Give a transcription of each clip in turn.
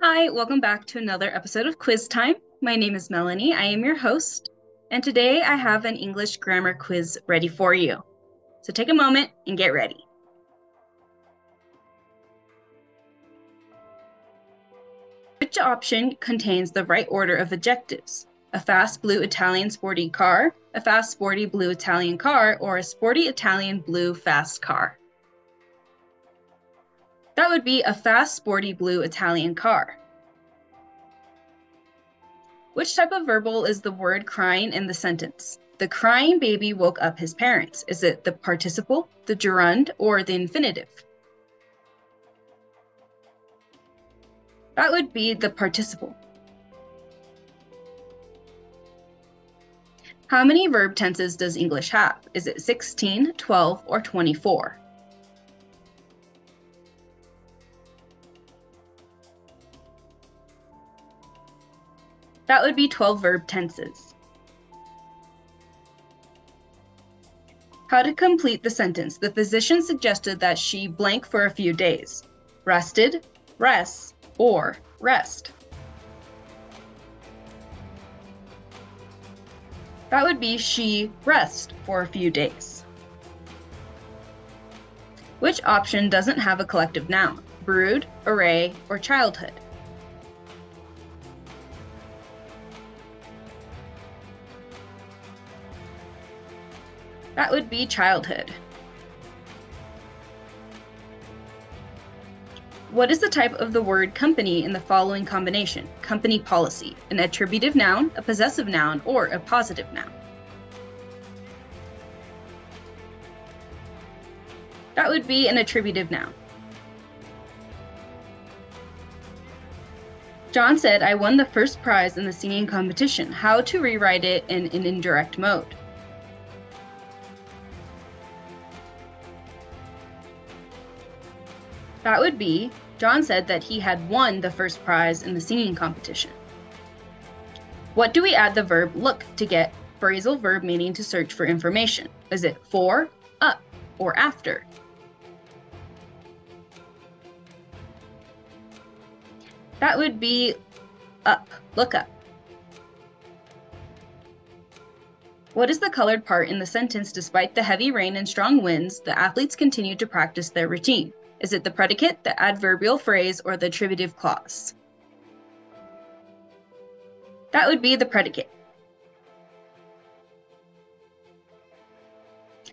Hi, welcome back to another episode of Quiz Time. My name is Melanie. I am your host, and today I have an English grammar quiz ready for you. So take a moment and get ready. Which option contains the right order of adjectives? A fast blue Italian sporty car, a fast sporty blue Italian car, or a sporty Italian blue fast car? That would be a fast, sporty blue Italian car. Which type of verbal is the word crying in the sentence? The crying baby woke up his parents. Is it the participle, the gerund, or the infinitive? That would be the participle. How many verb tenses does English have? Is it 16, 12, or 24? That would be 12 verb tenses. How to complete the sentence. The physician suggested that she blank for a few days. Rested, rests, or rest. That would be she rests for a few days. Which option doesn't have a collective noun? Brood, array, or childhood? That would be childhood. What is the type of the word company in the following combination? Company policy, an attributive noun, a possessive noun, or a positive noun? That would be an attributive noun. John said, "I won the first prize in the singing competition. How to rewrite it in an indirect mode?" That would be, John said that he had won the first prize in the singing competition. What do we add the verb look to get? Phrasal verb meaning to search for information. Is it for, up, or after? That would be up, look up. What is the colored part in the sentence? Despite the heavy rain and strong winds, the athletes continued to practice their routine. Is it the predicate, the adverbial phrase, or the attributive clause? That would be the predicate.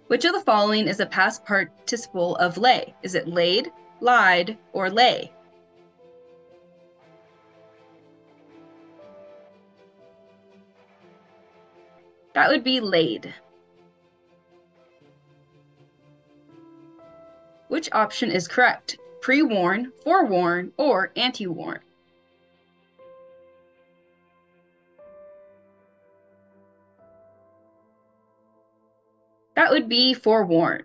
Which of the following is a past participle of lay? Is it laid, lied, or lay? That would be laid. Which option is correct? Pre-warn, forewarn, or anti-warn? That would be forewarn.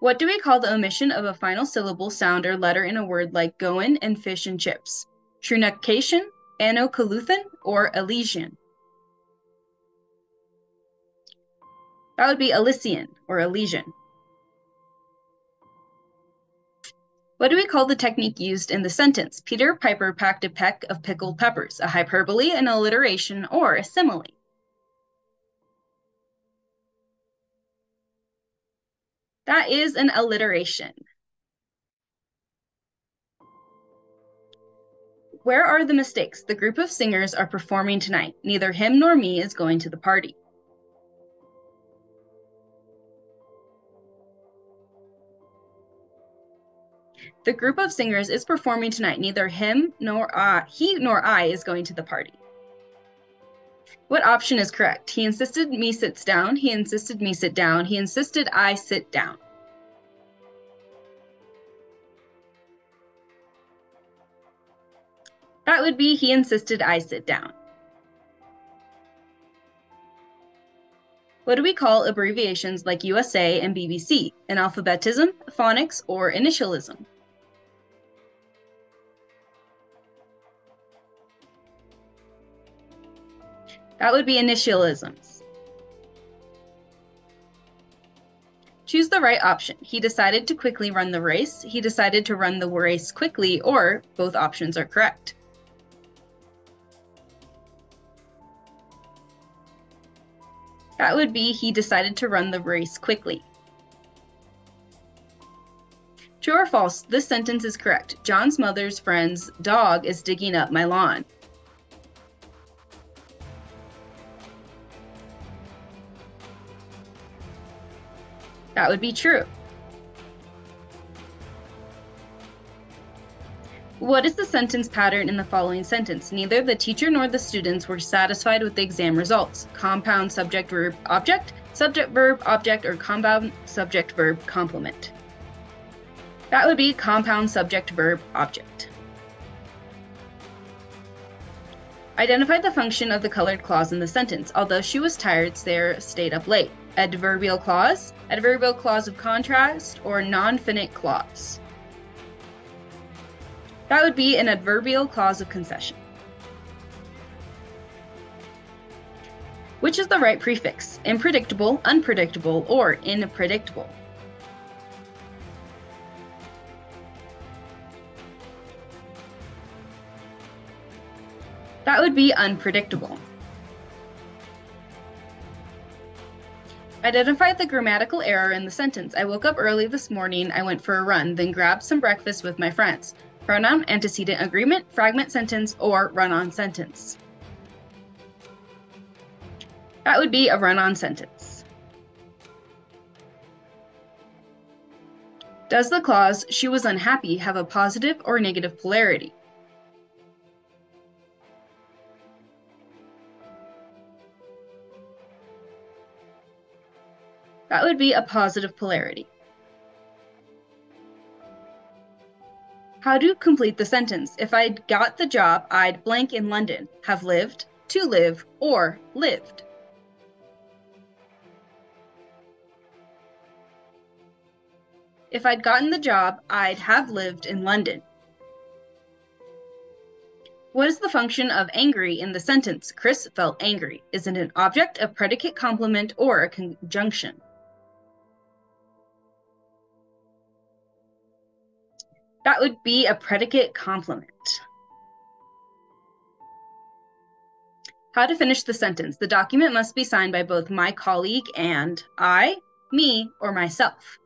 What do we call the omission of a final syllable, sound, or letter in a word like goin' and fish and chips? Truncation, anocoluthan, or elision? That would be Elysian or Elysian. What do we call the technique used in the sentence? Peter Piper packed a peck of pickled peppers, a hyperbole, an alliteration, or a simile? That is an alliteration. Where are the mistakes? The group of singers are performing tonight. Neither him nor me is going to the party. The group of singers is performing tonight. Neither him nor he nor I is going to the party. What option is correct? He insisted me sits down. He insisted me sit down. He insisted I sit down. That would be he insisted I sit down. What do we call abbreviations like USA and BBC? An alphabetism, phonics, or initialism? That would be initialisms. Choose the right option. He decided to quickly run the race. He decided to run the race quickly, or both options are correct. That would be he decided to run the race quickly. True or false, this sentence is correct. John's mother's friend's dog is digging up my lawn. That would be true. What is the sentence pattern in the following sentence? Neither the teacher nor the students were satisfied with the exam results. Compound subject-verb object, subject-verb object, or compound subject-verb complement. That would be compound subject-verb object. Identify the function of the colored clause in the sentence. Although she was tired, Sarah stayed up late. Adverbial clause of contrast, or non-finite clause. That would be an adverbial clause of concession. Which is the right prefix? Impredictable, unpredictable, or inpredictable? That would be unpredictable. Identify the grammatical error in the sentence. I woke up early this morning, I went for a run, then grabbed some breakfast with my friends. Pronoun, antecedent agreement, fragment sentence, or run-on sentence. That would be a run-on sentence. Does the clause, she was unhappy, have a positive or negative polarity? That would be a positive polarity. How to complete the sentence. If I'd got the job, I'd blank in London, have lived, to live, or lived. If I'd gotten the job, I'd have lived in London. What is the function of angry in the sentence? Chris felt angry. Is it an object, a predicate complement, or a conjunction? That would be a predicate complement. How to finish the sentence. The document must be signed by both my colleague and I, me, or myself.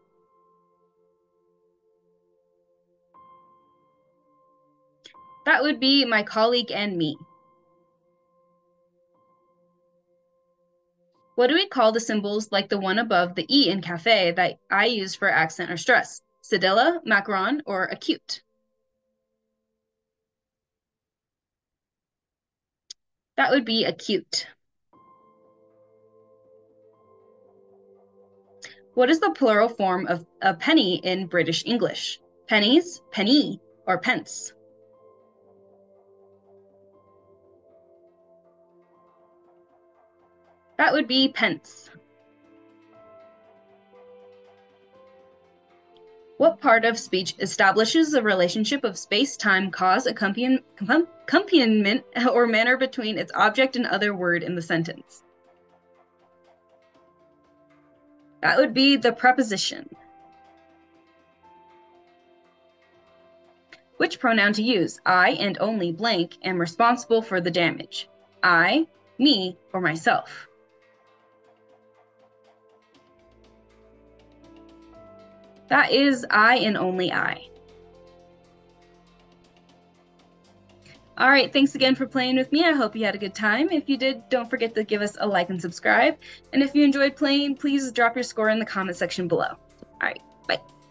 That would be my colleague and me. What do we call the symbols like the one above the E in cafe that I use for accent or stress? Cedilla, macaron, or acute? That would be acute. What is the plural form of a penny in British English? Pennies, penny, or pence? That would be pence. What part of speech establishes the relationship of space-time, cause, accompaniment, or manner between its object and other word in the sentence? That would be the preposition. Which pronoun to use? I and only blank am responsible for the damage. I, me, or myself. That is I and only I. All right, thanks again for playing with me. I hope you had a good time. If you did, don't forget to give us a like and subscribe. And if you enjoyed playing, please drop your score in the comment section below. All right, bye.